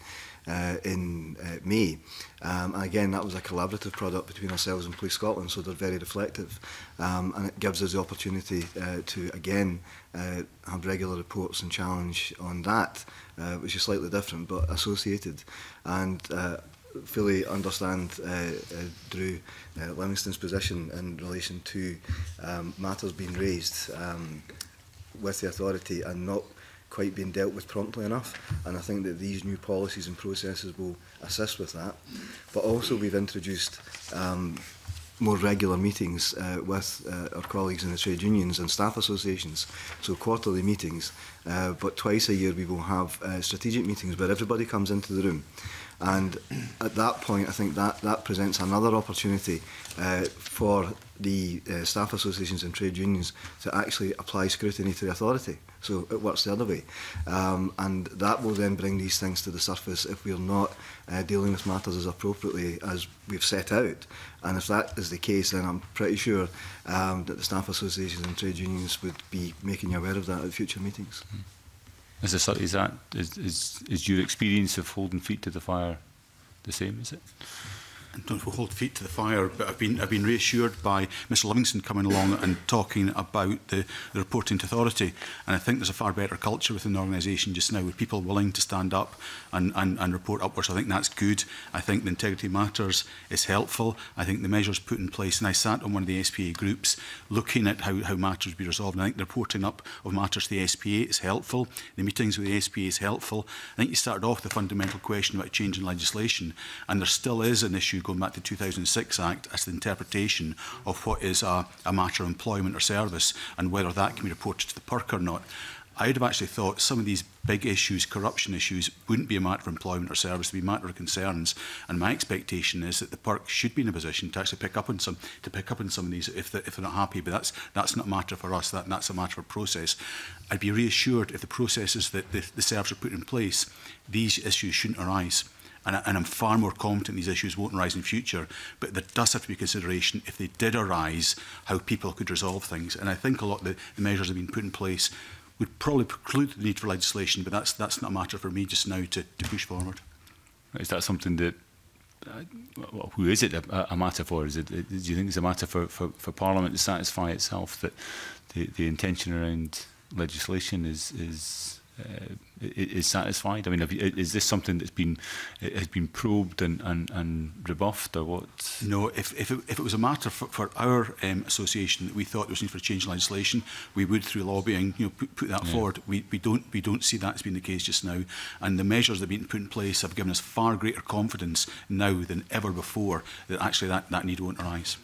uh, in uh, May. Um, and again, that was a collaborative product between ourselves and Police Scotland, so they're very reflective. Um, and it gives us the opportunity uh, to, again, uh, have regular reports and challenge on that, uh, which is slightly different, but associated. And uh, fully understand uh, uh, Drew uh, Livingstone's position in relation to um, matters being raised um, with the authority and not quite being dealt with promptly enough, and I think that these new policies and processes will assist with that. But also we've introduced um, more regular meetings uh, with uh, our colleagues in the trade unions and staff associations, so quarterly meetings, uh, but twice a year we will have uh, strategic meetings where everybody comes into the room. And at that point, I think that, that presents another opportunity uh, for the uh, staff associations and trade unions to actually apply scrutiny to the authority. So it works the other way. Um, and that will then bring these things to the surface if we're not uh, dealing with matters as appropriately as we've set out. And if that is the case, then I'm pretty sure um, that the staff associations and trade unions would be making you aware of that at future meetings. Mm. Mister Suttie, is that is, is is your experience of holding feet to the fire the same? Is it? I don't know, hold feet to the fire, but I've been I've been reassured by Mister Livingstone coming along and talking about the, the reporting to authority, and I think there's a far better culture within the organisation just now, with people willing to stand up and, and, and report upwards. I think that's good. I think the Integrity Matters is helpful. I think the measures put in place, and I sat on one of the S P A groups looking at how, how matters would be resolved, and I think the reporting up of matters to the S P A is helpful. The meetings with the S P A is helpful. I think you started off with the fundamental question about change in legislation, and there still is an issue going back to the two thousand six Act as the interpretation of what is a, a matter of employment or service, and whether that can be reported to the P I R C or not. I'd have actually thought some of these big issues, corruption issues, wouldn't be a matter of employment or service, would be a matter of concerns. And my expectation is that the P I R C should be in a position to actually pick up on some, to pick up on some of these if they're, if they're not happy. But that's that's not a matter for us. That that's a matter of process. I'd be reassured if the processes that the, the service are put in place, these issues shouldn't arise. And, I, and I'm far more confident these issues won't arise in future, but there does have to be consideration, if they did arise, how people could resolve things. And I think a lot of the, the measures that have been put in place would probably preclude the need for legislation, but that's that's not a matter for me just now to, to push forward. Is that something that, uh, well, who is it a, a matter for? Is it, do you think it's a matter for, for, for Parliament to satisfy itself that the, the intention around legislation is... is Uh, is satisfied? I mean, have you, is this something that's been has been probed and, and, and rebuffed, or what? No, if if it, if it was a matter for, for our um, association that we thought there was need for a change in legislation, we would, through lobbying, you know, put, put that yeah. forward. We we don't we don't see that as being the case just now, and the measures that have been put in place have given us far greater confidence now than ever before that actually that, that need won't arise.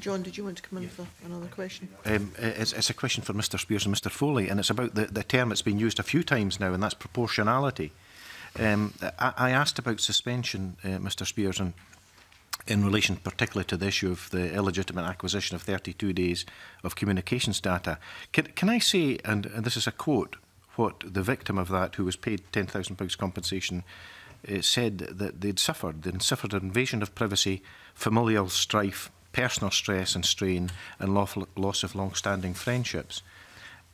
John, did you want to come in for another question? Um, it's, it's a question for Mister Speirs and Mister Foley, and it's about the, the term that's been used a few times now, and that's proportionality. Um, I, I asked about suspension, uh, Mister Speirs, in, in relation particularly to the issue of the illegitimate acquisition of thirty-two days of communications data. Can, can I say, and, and this is a quote, what the victim of that, who was paid ten thousand pounds compensation, uh, said that they'd suffered. They'd suffered an invasion of privacy, familial strife, personal stress and strain, and lawful loss of long-standing friendships.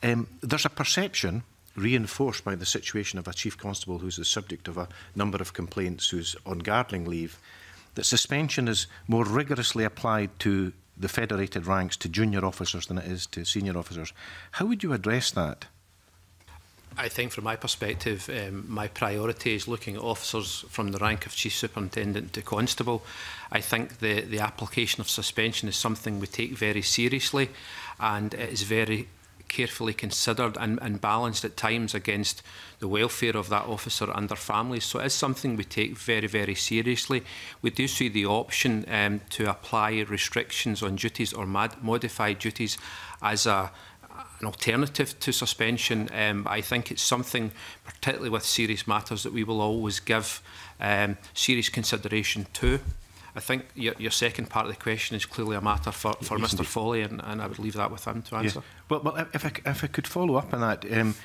Um, there's a perception, reinforced by the situation of a chief constable who's the subject of a number of complaints, who's on gardening leave, that suspension is more rigorously applied to the federated ranks, to junior officers, than it is to senior officers. How would you address that? I think from my perspective, um, my priority is looking at officers from the rank of Chief Superintendent to Constable. I think the, the application of suspension is something we take very seriously, and it is very carefully considered and, and balanced at times against the welfare of that officer and their families. So it is something we take very, very seriously. We do see the option um, to apply restrictions on duties or mod- modify duties as a an alternative to suspension. um, I think it's something, particularly with serious matters, that we will always give um, serious consideration to. I think your, your second part of the question is clearly a matter for, for yes, Mister Foley, and, and I would leave that with him to answer. Yeah. Well, well if, I, if I could follow up on that, um,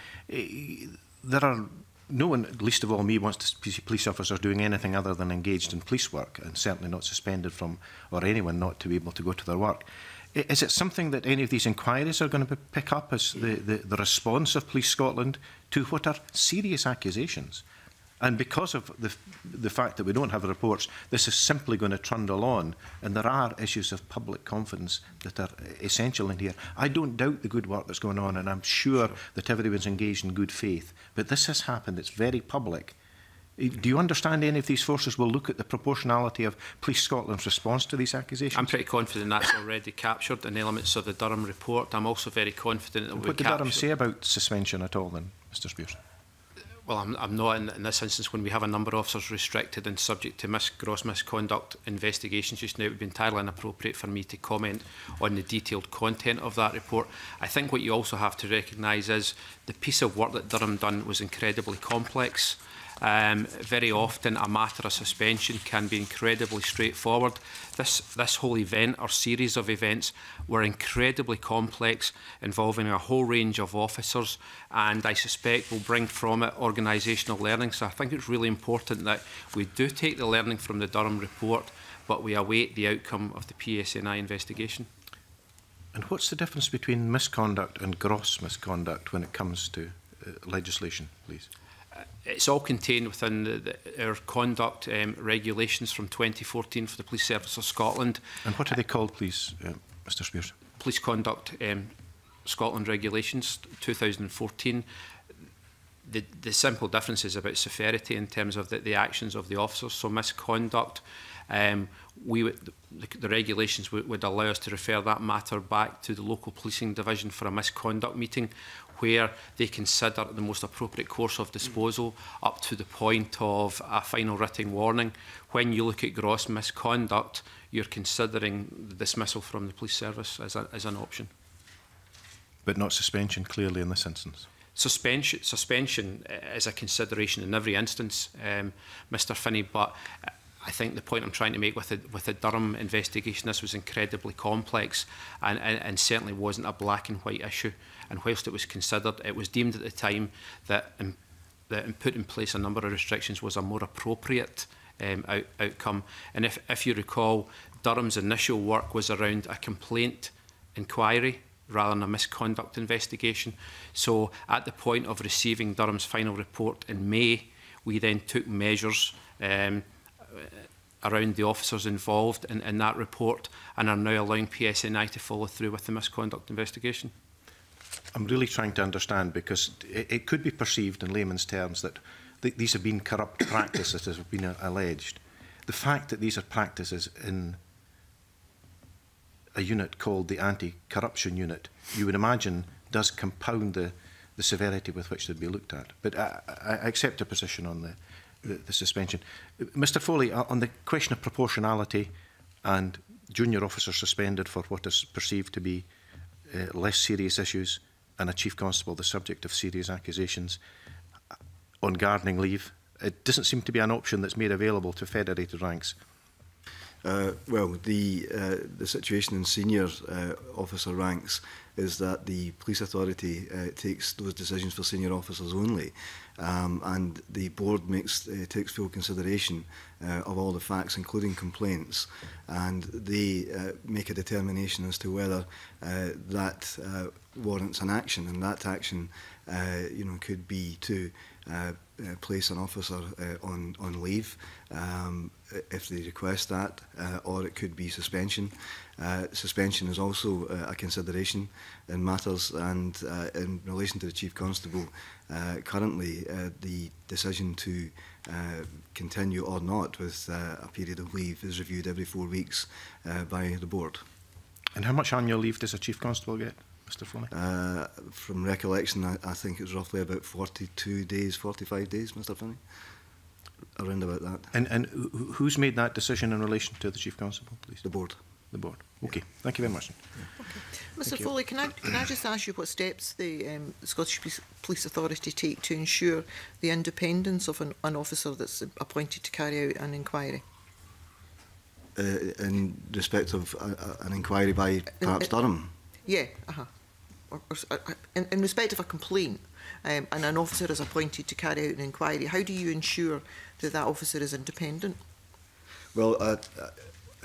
there are no one, least of all me, wants to see police officers doing anything other than engaged in police work, and certainly not suspended from, or anyone not to be able to go to their work. Is it something that any of these inquiries are going to pick up as the, the, the response of Police Scotland to what are serious accusations? And because of the, the fact that we don't have the reports, this is simply going to trundle on, and there are issues of public confidence that are essential in here. I don't doubt the good work that's going on, and I'm sure that everyone's engaged in good faith, but this has happened. It's very public. Do you understand any of these forces will look at the proportionality of Police Scotland's response to these accusations? I'm pretty confident that's already captured in elements of the Durham report. I'm also very confident that we captured... What did Durham say about suspension at all then, Mister Speirs? well, I'm, I'm not in, in this instance when we have a number of officers restricted and subject to mis gross misconduct investigations just now, it would be entirely inappropriate for me to comment on the detailed content of that report. I think what you also have to recognise is the piece of work that Durham done was incredibly complex. Um, very often a matter of suspension can be incredibly straightforward. This, this whole event or series of events were incredibly complex, involving a whole range of officers, and I suspect will bring from it organisational learning. So I think it's really important that we do take the learning from the Durham report, but we await the outcome of the P S N I investigation. And what's the difference between misconduct and gross misconduct when it comes to uh, legislation, please? It's all contained within the, the, our conduct um, regulations from twenty fourteen for the Police Service of Scotland. And what are they called, please, uh, Mr Speirs? Police Conduct um, Scotland Regulations twenty fourteen. The, the simple difference is about severity in terms of the, the actions of the officers. So misconduct, um, we would, the, the regulations would, would allow us to refer that matter back to the local policing division for a misconduct meeting, where they consider the most appropriate course of disposal up to the point of a final written warning. When you look at gross misconduct, you're considering the dismissal from the police service as, a, as an option. But not suspension, clearly, in this instance? Suspension, suspension is a consideration in every instance, um, Mr Finney, but I think the point I'm trying to make with the, with the Durham investigation, this was incredibly complex and, and, and certainly wasn't a black and white issue. And whilst it was considered, it was deemed at the time that, um, that put in place a number of restrictions was a more appropriate um, out, outcome. And if, if you recall, Durham's initial work was around a complaint inquiry rather than a misconduct investigation. So at the point of receiving Durham's final report in May, we then took measures um, around the officers involved in, in that report and are now allowing P S N I to follow through with the misconduct investigation. I'm really trying to understand, because it, it could be perceived in layman's terms that th these have been corrupt practices that have been uh, alleged. The fact that these are practices in a unit called the Anti-Corruption Unit, you would imagine, does compound the, the severity with which they'd be looked at. But I, I accept a position on the, the, the suspension. Mr Foley, on the question of proportionality and junior officers suspended for what is perceived to be Uh, less serious issues, and a chief constable the subject of serious accusations on gardening leave. It doesn't seem to be an option that's made available to federated ranks. Uh, well, the uh, the situation in senior uh, officer ranks is that the police authority uh, takes those decisions for senior officers only, um, and the board makes uh, takes full consideration uh, of all the facts, including complaints, and they uh, make a determination as to whether uh, that uh, warrants an action, and that action, uh, you know, could be to uh, uh, place an officer uh, on on leave um, if they request that, uh, or it could be suspension. Uh, suspension is also uh, a consideration in matters, and uh, in relation to the Chief Constable, uh, currently uh, the decision to uh, continue or not with uh, a period of leave is reviewed every four weeks uh, by the board. And how much annual leave does a Chief Constable get, Mr Foley? Uh, from recollection, I, I think it was roughly about forty-two days, forty-five days, Mr Finney. Around about that. And, and who's made that decision in relation to the Chief Constable, please? The board. The board. Okay. Yeah. Thank you very much. Yeah. Okay. Mister Foley, can I, can I just ask you what steps the um, Scottish Police, Police Authority take to ensure the independence of an, an officer that's appointed to carry out an inquiry? Uh, in respect of a, a, an inquiry by perhaps in, in, Durham? Yeah. Uh-huh. Or, or, in, in respect of a complaint, um, and an officer is appointed to carry out an inquiry, how do you ensure that that officer is independent? Well, uh, uh,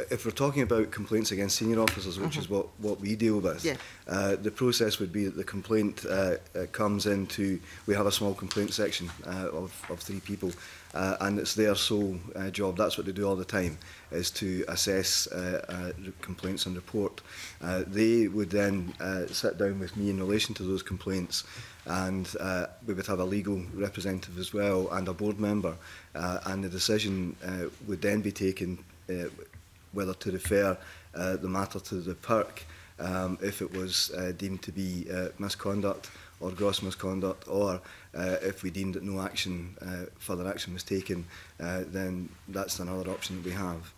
if we're talking about complaints against senior officers, which mm-hmm. is what, what we deal with, yeah. uh, the process would be that the complaint uh, uh, comes into, we have a small complaint section uh, of, of three people, uh, and it's their sole uh, job, that's what they do all the time, is to assess uh, uh, complaints and report. Uh, they would then uh, sit down with me in relation to those complaints, and uh, we would have a legal representative as well, and a board member, uh, and the decision uh, would then be taken uh, whether to refer uh, the matter to the P I R C um, if it was uh, deemed to be uh, misconduct, or gross misconduct, or uh, if we deemed that no action, uh, further action was taken, uh, then that's another option that we have.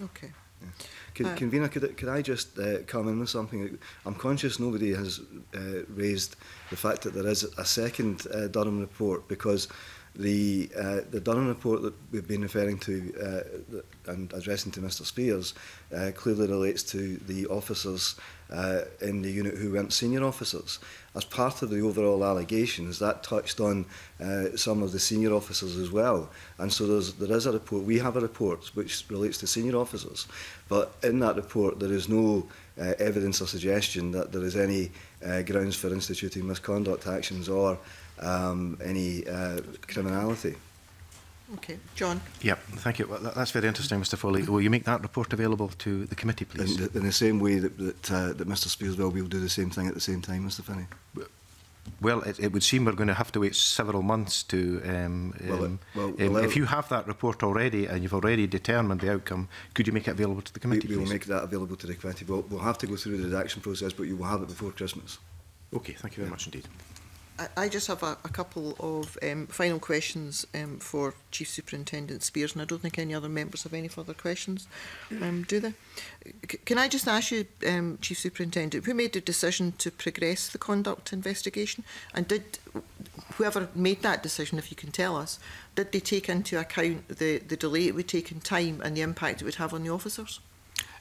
Okay. Yeah. Could, uh, Convener, could, could I just uh, come in with something? I'm conscious nobody has uh, raised the fact that there is a second uh, Durham report, because the, uh, the Durham report that we've been referring to uh, and addressing to Mister Speirs uh, clearly relates to the officers uh, in the unit who weren't senior officers. As part of the overall allegations, that touched on uh, some of the senior officers as well. And so there's, there is a report, we have a report which relates to senior officers, but in that report there is no uh, evidence or suggestion that there is any uh, grounds for instituting misconduct actions or um, any uh, criminality. Okay, John. Yeah, thank you. Well, that's very interesting, Mister Foley. Will you make that report available to the committee, please? In the, in the same way that that, uh, that Mister Speirs will, we'll do the same thing at the same time, Mister Finney. Well, it, it would seem we're going to have to wait several months to. Um, well, um, well, well, um, well, if you have that report already and you've already determined the outcome, could you make it available to the committee? We, we will make that available to the committee. We'll, we'll have to go through the redaction process, but you will have it before Christmas. Okay, thank you very yeah. much indeed. I just have a, a couple of um, final questions um, for Chief Superintendent Speirs, and I don't think any other members have any further questions, um, do they? C can I just ask you, um, Chief Superintendent, who made the decision to progress the conduct investigation? And did whoever made that decision, if you can tell us, did they take into account the, the delay it would take in time and the impact it would have on the officers?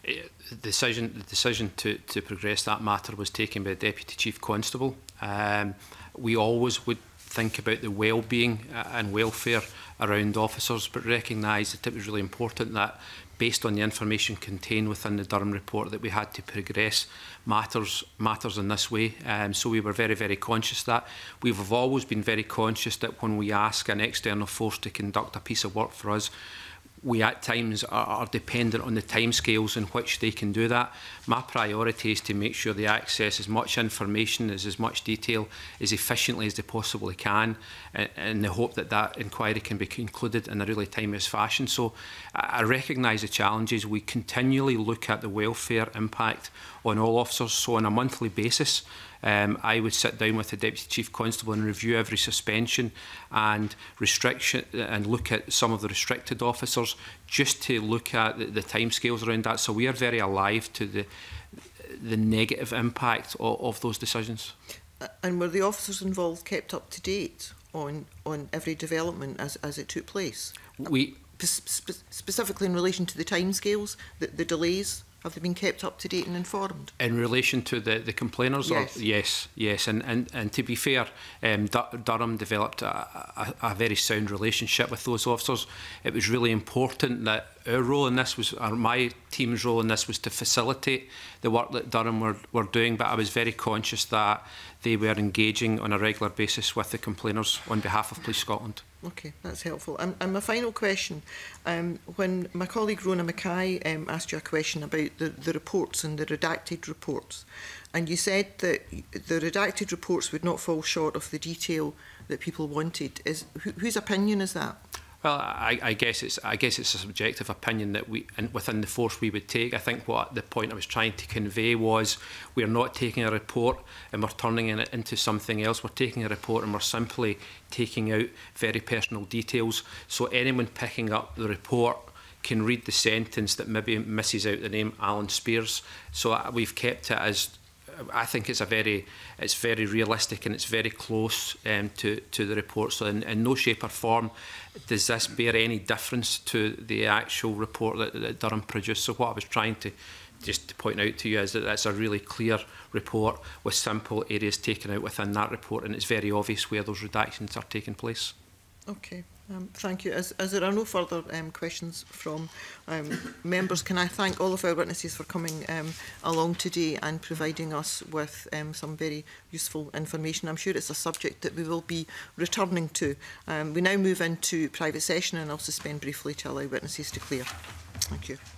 The decision, the decision to, to progress that matter was taken by the Deputy Chief Constable. Um, We always would think about the well-being and welfare around officers, but recognise that it was really important that, based on the information contained within the Durham report, that we had to progress matters matters in this way. Um, so we were very, very conscious that. We've always been very conscious that when we ask an external force to conduct a piece of work for us, we at times are, are dependent on the timescales in which they can do that. My priority is to make sure they access as much information, as, as much detail, as efficiently as they possibly can, in, in the hope that that inquiry can be concluded in a really timeous fashion. So I, I recognise the challenges. We continually look at the welfare impact on all officers. So on a monthly basis, Um, I would sit down with the Deputy Chief Constable and review every suspension and restriction, and look at some of the restricted officers, just to look at the, the timescales around that. So we are very alive to the the negative impact of, of those decisions. And were the officers involved kept up to date on on every development as as it took place? We Spe specifically in relation to the timescales, the, the delays. Have they been kept up to date and informed? In relation to the, the complainers? Yes. Or, yes, yes. And, and, and to be fair, um, Dur Durham developed a, a, a very sound relationship with those officers. It was really important that our role in this was, or my team's role in this was, to facilitate the work that Durham were, were doing, but I was very conscious that they were engaging on a regular basis with the complainers on behalf of Police Scotland. Okay, that's helpful. And, and my final question, um, when my colleague Rona Mackay um, asked you a question about the, the reports and the redacted reports, and you said that the redacted reports would not fall short of the detail that people wanted. Is who, whose opinion is that? Well, I, I guess it's I guess it's a subjective opinion that we, and within the force, we would take. I think what the point I was trying to convey was, we are not taking a report and we're turning it into something else. We're taking a report and we're simply taking out very personal details. So anyone picking up the report can read the sentence that maybe misses out the name Alan Speirs. So we've kept it as. I think it's a very, it's very realistic, and it's very close um, to to the report. So, in, in no shape or form does this bear any difference to the actual report that, that Durham produced. So, what I was trying to just to point out to you is that that's a really clear report with simple areas taken out within that report, and it's very obvious where those redactions are taking place. Okay. Um, thank you. As, as there are no further um, questions from um, members, can I thank all of our witnesses for coming um, along today and providing us with um, some very useful information. I'm sure it's a subject that we will be returning to. Um, we now move into private session, and I'll suspend briefly to allow witnesses to clear. Thank you.